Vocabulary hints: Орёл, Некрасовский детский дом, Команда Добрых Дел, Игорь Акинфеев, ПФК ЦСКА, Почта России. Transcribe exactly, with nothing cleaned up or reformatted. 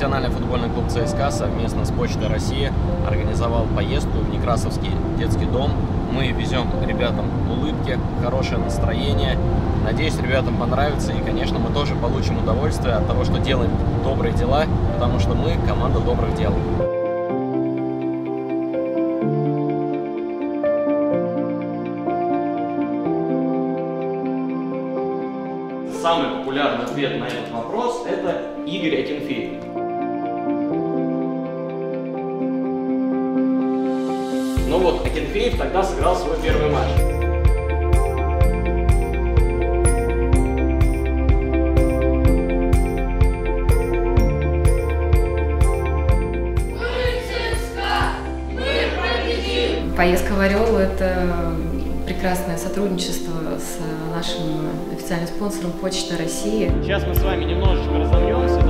Профессиональный футбольный клуб ЦСКА совместно с Почтой России организовал поездку в Некрасовский детский дом. Мы везем ребятам улыбки, хорошее настроение. Надеюсь, ребятам понравится. И, конечно, мы тоже получим удовольствие от того, что делаем добрые дела, потому что мы команда добрых дел. Самый популярный ответ на этот вопрос – это Игорь Акинфеев. Ну вот, Акинфеев тогда сыграл свой первый матч. Мы ЦСКА! Мы победим! Поездка в Орёл – это прекрасное сотрудничество с нашим официальным спонсором Почта России. Сейчас мы с вами немножечко разомнемся.